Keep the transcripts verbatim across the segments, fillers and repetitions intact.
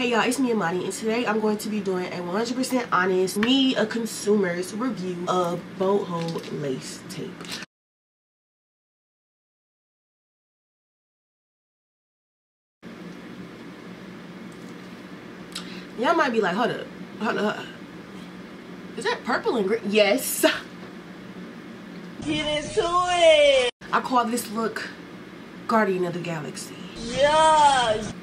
Hey y'all, it's me Imani, and today I'm going to be doing a one hundred percent honest, me a consumer's review of Bold Hold Lace Tint. Y'all might be like, hold up, hold up, is that purple and green? Yes. Get into it. I call this look Guardian of the Galaxy. Yes.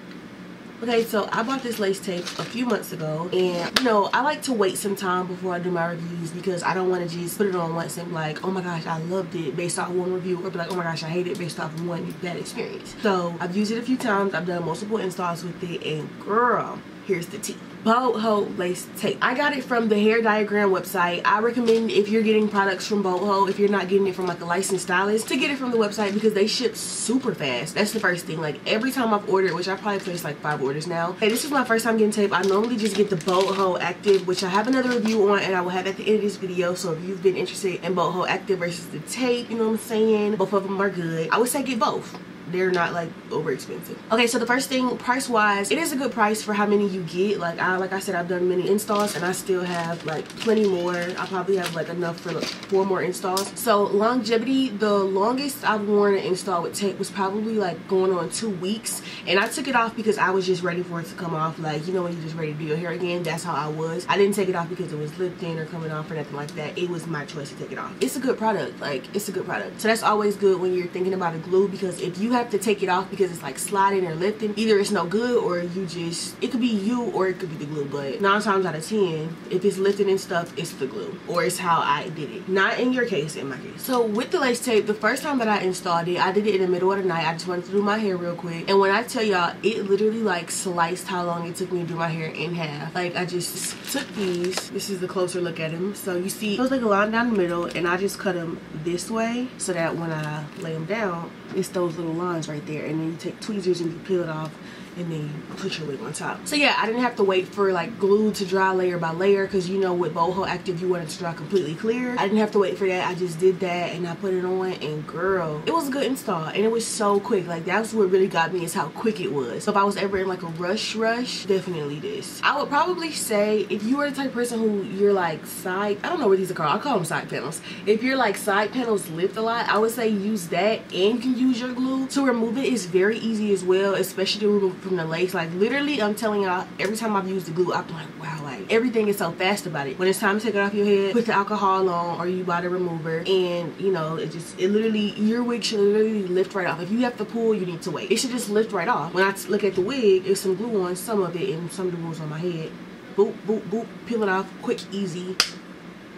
Okay, so I bought this lace tape a few months ago, and you know, I like to wait some time before I do my reviews because I don't want to just put it on once and be like, oh my gosh, I loved it based off one review, or be like, oh my gosh, I hate it based off one bad experience. So I've used it a few times, I've done multiple installs with it, and girl, here's the tea. Bold Hold Lace Tape. I got it from the Hair Diagram website. I recommend if you're getting products from Bold Hold, if you're not getting it from like a licensed stylist, to get it from the website because they ship super fast. That's the first thing. Like every time I've ordered, which I probably placed like five orders now. Hey, this is my first time getting tape. I normally just get the Bold Hold Active, which I have another review on and I will have at the end of this video. So if you've been interested in Bold Hold Active versus the tape, you know what I'm saying? Both of them are good. I would say get both. They're not like over expensive. Okay, so the first thing, price wise, it is a good price for how many you get. Like I like I said, I've done many installs and I still have like plenty more. I probably have like enough for like four more installs. So longevity, the longest I've worn an install with tape was probably like going on two weeks, and I took it off because I was just ready for it to come off. Like, you know, when you're just ready to do your hair again, that's how I was. I didn't take it off because it was lip thin or coming off or nothing like that. It was my choice to take it off. It's a good product, like it's a good product. So that's always good when you're thinking about a glue, because if you have have to take it off because it's like sliding or lifting, either it's no good or you just, it could be you or it could be the glue. But nine times out of ten, if it's lifting and stuff, it's the glue, or it's how I did it. Not in your case, in my case. So with the lace tape, the first time that I installed it, I did it in the middle of the night. I just wanted to do my hair real quick, and when I tell y'all, it literally like sliced how long it took me to do my hair in half. Like I just took these, this is the closer look at them, so you see there's like a line down the middle, and I just cut them this way so that when I lay them down, it's those little lines right there, and then you take tweezers and you peel it off and then you put your wig on top. So yeah, I didn't have to wait for like glue to dry layer by layer, because you know with Bold Hold Active you want it to dry completely clear. I didn't have to wait for that. I just did that and I put it on, and girl, it was a good install, and it was so quick. Like that's what really got me, is how quick it was. So if I was ever in like a rush rush, definitely this. I would probably say if you were the type of person who you're like side, I don't know what these are called, I call them side panels. If you're like side panels lift a lot, I would say use that, and you can use your glue. To remove it is very easy as well, especially to remove from the lace. Like literally, I'm telling y'all, every time I've used the glue, I'm like, wow, like everything is so fast about it. When it's time to take it off your head, put the alcohol on, or you buy the remover, and you know, it just, it literally, your wig should literally lift right off. If you have to pull, you need to wait. It should just lift right off. When I look at the wig, there's some glue on some of it and some of the glue's on my head. Boop, boop, boop, peel it off, quick, easy,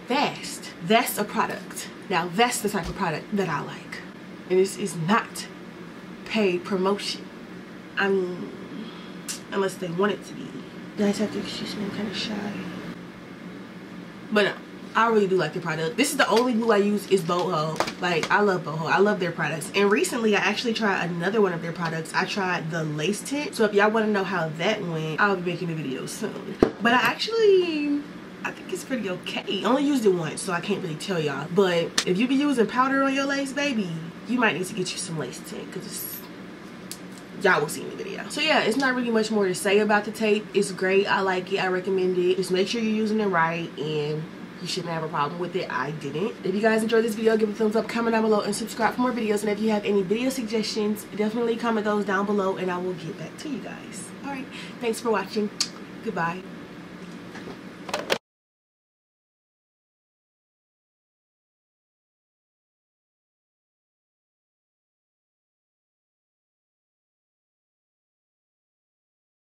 fast. That's a product. Now that's the type of product that I like, and this is not paid promotion. I mean, unless they want it to be. You guys have to excuse me, I'm kind of shy. But no, I really do like the product. This is the only glue I use is Bold Hold. Like, I love Bold Hold. I love their products. And recently, I actually tried another one of their products. I tried the Lace Tint. So if y'all want to know how that went, I'll be making a video soon. But I actually... I think it's pretty okay. I only used it once, so I can't really tell y'all. But if you be using powder on your lace, baby, you might need to get you some lace tint, because it's... y'all will see in the video. So yeah, it's not really much more to say about the tape. It's great. I like it. I recommend it. Just make sure you're using it right, and you shouldn't have a problem with it. I didn't. If you guys enjoyed this video, give it a thumbs up, comment down below, and subscribe for more videos. And if you have any video suggestions, definitely comment those down below and I will get back to you guys. All right, thanks for watching. Goodbye.